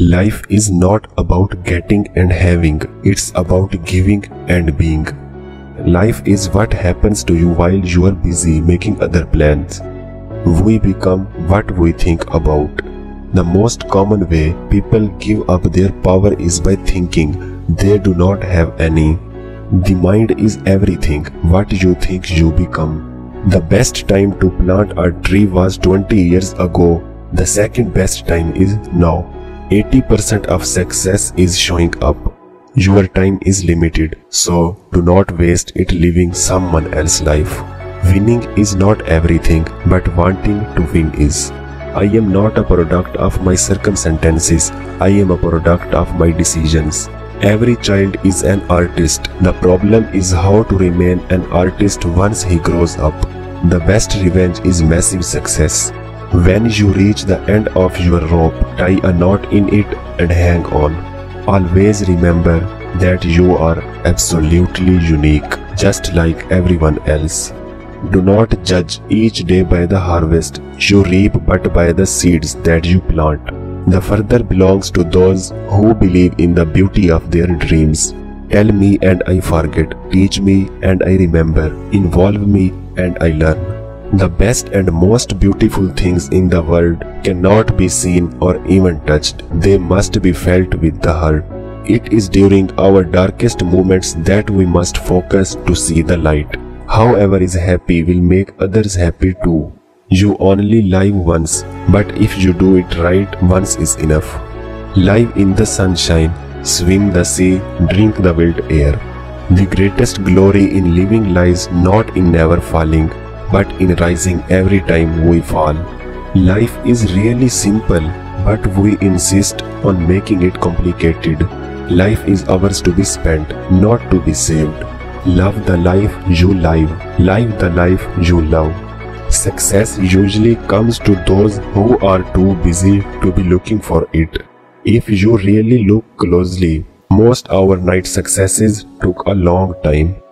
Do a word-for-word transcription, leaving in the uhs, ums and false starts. Life is not about getting and having, it's about giving and being. Life is what happens to you while you are busy making other plans. We become what we think about. The most common way people give up their power is by thinking they do not have any. The mind is everything, what you think you become. The best time to plant a tree was twenty years ago. The second best time is now. eighty percent of success is showing up. Your time is limited, so do not waste it living someone else's life. Winning is not everything, but wanting to win is. I am not a product of my circumstances, I am a product of my decisions. Every child is an artist. The problem is how to remain an artist once he grows up. The best revenge is massive success. When you reach the end of your rope, tie a knot in it and hang on. Always remember that you are absolutely unique, just like everyone else. Do not judge each day by the harvest you reap, but by the seeds that you plant. The further belongs to those who believe in the beauty of their dreams. Tell me and I forget, teach me and I remember, involve me and I learn. The best and most beautiful things in the world cannot be seen or even touched. They must be felt with the heart. It is during our darkest moments that we must focus to see the light. However is happy will make others happy too. You only live once, but if you do it right, once is enough. Live in the sunshine, swim the sea, drink the wild air. The greatest glory in living lies not in never falling, but in rising every time we fall. Life is really simple, but we insist on making it complicated. Life is ours to be spent, not to be saved. Love the life you live, live the life you love. Success usually comes to those who are too busy to be looking for it. If you really look closely, most overnight successes took a long time.